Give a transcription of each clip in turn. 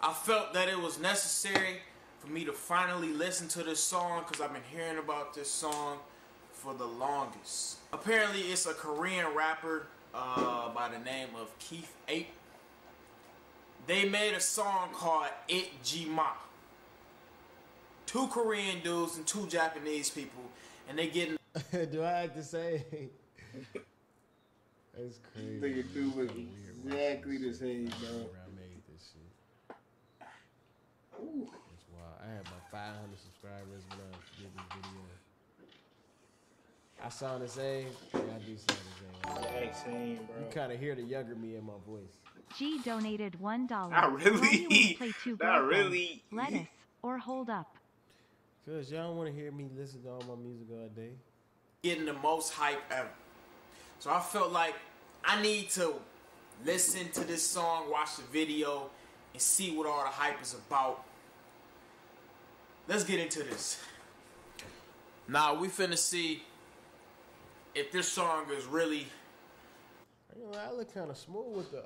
I felt that it was necessary for me to finally listen to this song because I've been hearing about this song for the longest. Apparently it's a Korean rapper by the name of Keith Ape. They made a song called G Ma. Two Korean dudes and two Japanese people, and they getting... Do I have to say? That's crazy. This nigga dude was exactly the same, bro. I made this shit. Ooh. That's wild. I had my 500 subscribers when I did this video. I sound the same, and I do sound the same. Right? Same, bro. You kind of hear the younger me in my voice. G donated $1. Not really. Play two not really. Let us or hold up. Cause y'all want to hear me listen to all my music all day. Getting the most hype ever. So I felt like I need to listen to this song, watch the video, and see what all the hype is about. Let's get into this. Now we finna see if this song is really... I look kind of smooth with the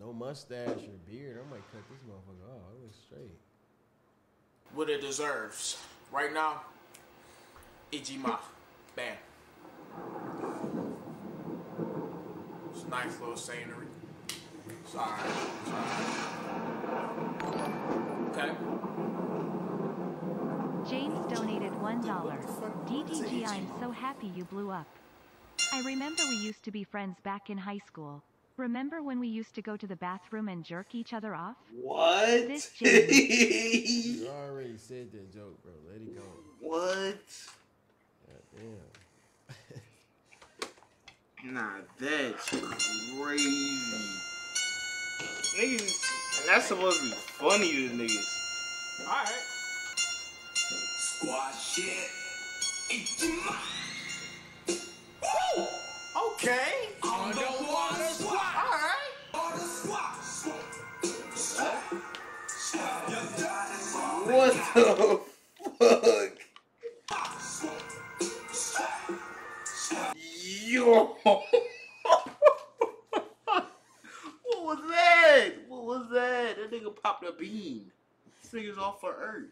no mustache or beard. I might cut this motherfucker off. It looks straight. What it deserves. Right now, G Ma. Bam. It's a nice little scenery. Sorry. Okay. James donated $1. DDG, I'm so happy you blew up. I remember we used to be friends back in high school. Remember when we used to go to the bathroom and jerk each other off? What? This James. You already said that joke, bro. Let it go. What? God damn. Nah, that's crazy. Niggas, that's supposed to be funny to niggas. All right. Squash it. Woo! Okay. On the water squash. All right. Water squash. What the fuck? Yo. What was that? What was that? That nigga popped a bean. This nigga's off for Earth.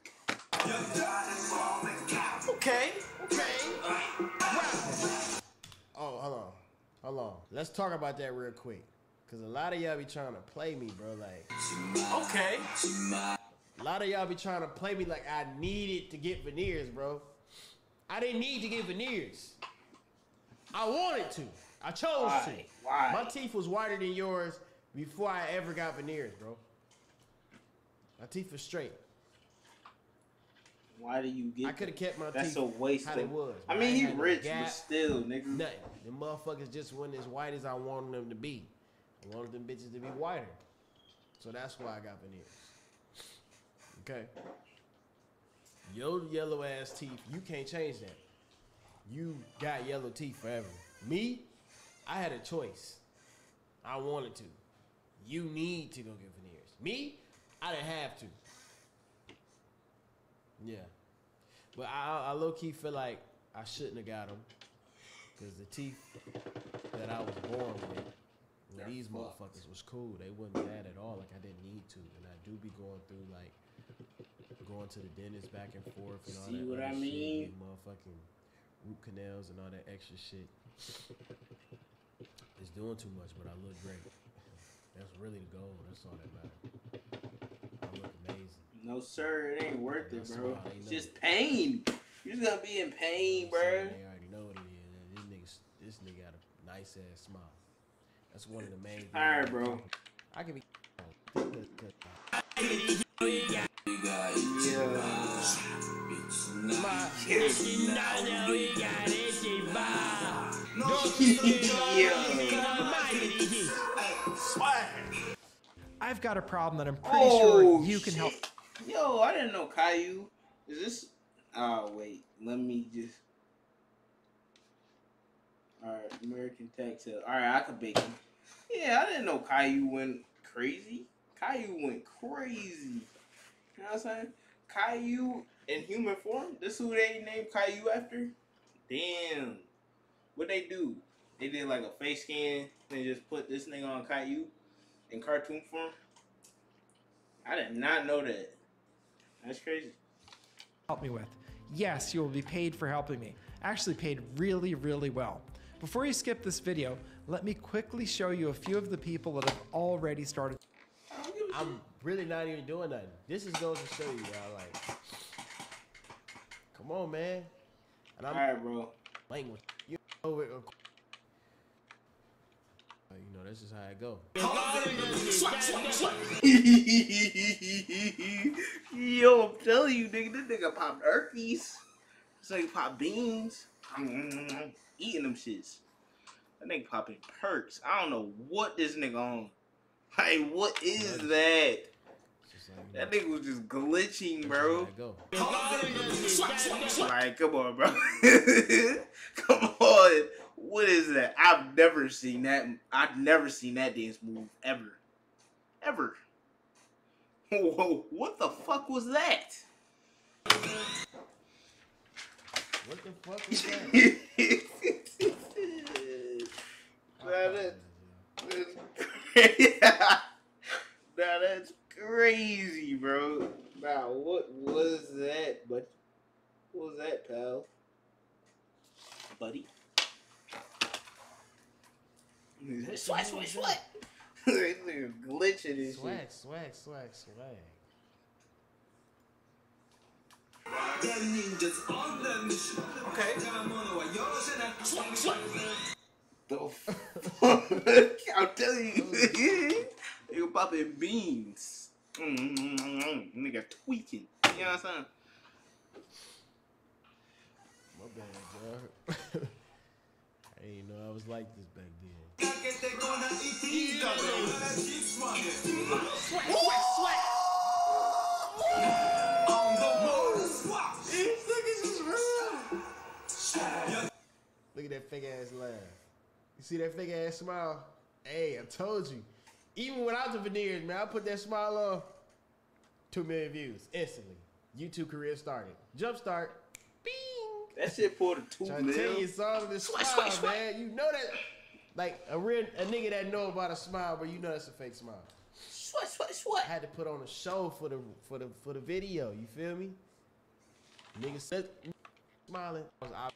Okay, okay. Oh, hold on, hold on. Let's talk about that real quick, cause a lot of y'all be trying to play me, bro. Like, okay. A lot of y'all be trying to play me like I needed to get veneers, bro. I didn't need to get veneers. I wanted to. I chose to. Why? My teeth was whiter than yours before I ever got veneers, bro. My teeth was straight. Why do you get? I could have kept my teeth. That's a waste. How they was. I mean, he rich, but still, nigga. Nothing. The motherfuckers just weren't as white as I wanted them to be. I wanted them bitches to be whiter, so that's why I got veneers. Okay. Your yellow ass teeth, you can't change that. You got yellow teeth forever. Me, I had a choice. I wanted to. You need to go get veneers. Me, I didn't have to. Yeah, but I low key feel like I shouldn't have got them, cause the teeth that I was born with, these motherfuckers was cool. They wasn't bad at all. Like I didn't need to, and I do be going through like going to the dentist back and forth and all that. See what I mean? Shit, motherfucking root canals and all that extra shit. It's doing too much, but I look great. That's really the goal. That's all that matters. I look amazing. No sir, it ain't worth it, bro. It's just pain. You're just gonna be in pain, bro. They already know what it is. This nigga got a nice ass smile. That's one of the main things. Alright, bro. I can be. Yeah. I've got a problem that I'm pretty sure you can help. Yo, I didn't know Caillou. Is this... Oh, wait. Let me just... Alright, American Tax Sale. Alright, I could bake him. Yeah, I didn't know Caillou went crazy. Caillou went crazy. You know what I'm saying? Caillou in human form? This who they named Caillou after? Damn. What they do? They did like a face scan and just put this nigga on Caillou in cartoon form? I did not know that. That's crazy. Help me with. Yes, you will be paid for helping me. Actually paid really, really well. Before you skip this video, let me quickly show you a few of the people that have already started. I'm really not even doing nothing. This is going to show you, y'all. Like, come on, man. And I'm all right, bro. Language. You know it. You know, this is how it go. Yo, I'm telling you, nigga, this nigga popped earthies. This nigga popped beans. I'm eating them shits. That nigga popping perks. I don't know what this nigga on. Like, what is that? Like, that nigga was just glitching, bro. Like, come on, bro. Come on. What is that? I've never seen that. I've never seen that dance move ever. Ever. Whoa, what the fuck was that? What the fuck was that? Now that's crazy, bro. Now what was that, buddy? What was that, pal? Buddy? Swag, swag, swag. Glitching this swag, swag, swag, swag. Okay. The fuck? I'm telling you. Nigga popping beans. Nigga tweaking. You know what I'm saying? My bad, dog. I didn't know I was like this back then. Look at that fake ass laugh. You see that fake ass smile? Hey, I told you. Even without the veneers, man, I put that smile on. 2 million views instantly. YouTube career started. Jumpstart. Bing. That shit pulled a 2 million. I tell you, it's all this smile, man. You know that. Like a real nigga that know about a smile, but you know that's a fake smile. Swat, swat, swat. I had to put on a show for the video. You feel me? Nigga said smiling. Oh,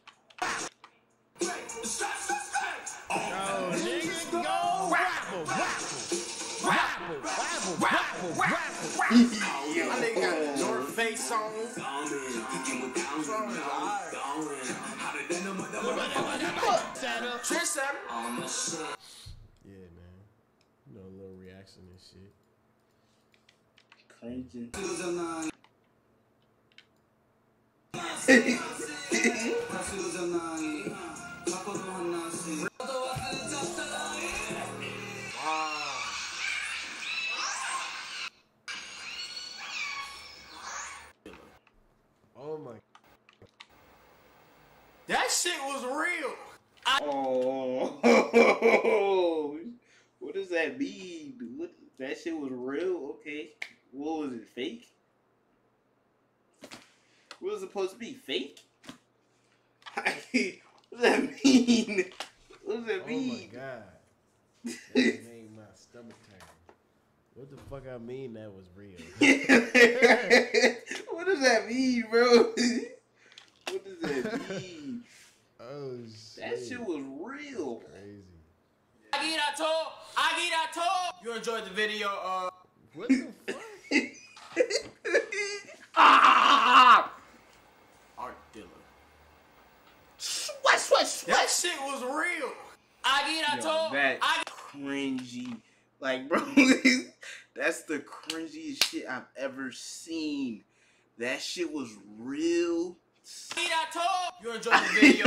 nigga, go raffle, raffle, raffle, raffle, raffle, raffle. My nigga got your face on. Yeah, man. You know, a little reaction and shit. Crazy. Oh my. That shit was real. Oh, what does that mean? What, that shit was real? Okay. What was it? Fake? What was it supposed to be? Fake? What does that mean? What does that mean? Oh my god. That made my stomach turn. What the fuck I mean that was real? What does that mean, bro? What does that mean? Oh, shit. That shit was real. Crazy. I get I told. You enjoyed the video. What the fuck? Ah! Art Diller. What? What? That shit was real. I get I told. That's cringy. Like, bro, that's the cringiest shit I've ever seen. That shit was real. You enjoyed the video.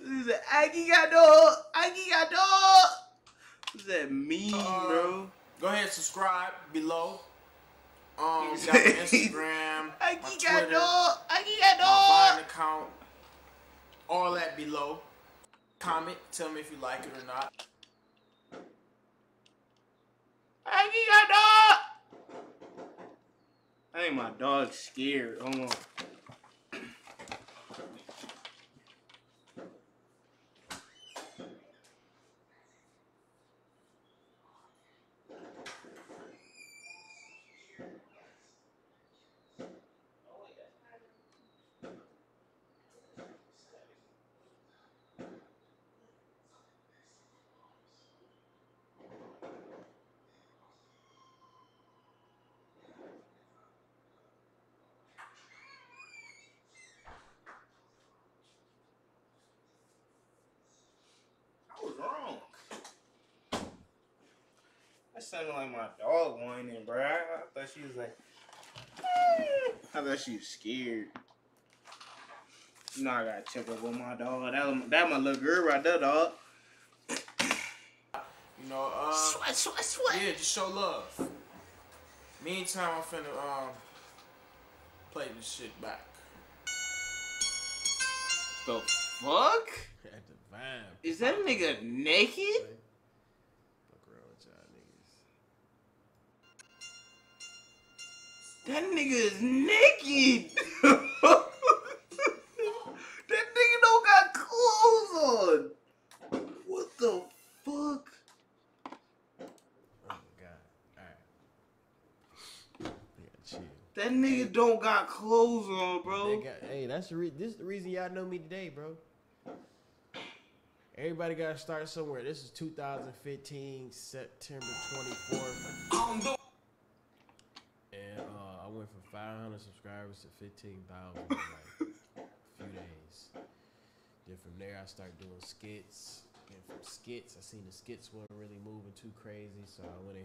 This is an Agigado. What's that mean, bro? Go ahead, subscribe below. Got my Instagram, my Twitter, my Vine account, all that below. Comment, tell me if you like it or not. Agigado. I think my dog's scared. Hold on. sounded like my dog whining, bro. I thought she was like, I thought she was scared. You know I gotta check up with my dog. That my little girl right there, dog. You know, sweat. Yeah, just show love. Meantime, I'm finna play this shit back. The fuck? At the vibe. Is that nigga naked? Fuck around with y'all niggas. That nigga is naked. That nigga don't got clothes on. What the fuck? That nigga don't got clothes on, bro. Hey, this is the reason y'all know me today, bro. Everybody gotta start somewhere. This is 2015, September 24th. And I went from 500 subscribers to 15,000 in like a few days. Then from there, I started doing skits. And from skits, I seen the skits weren't really moving too crazy, so I went in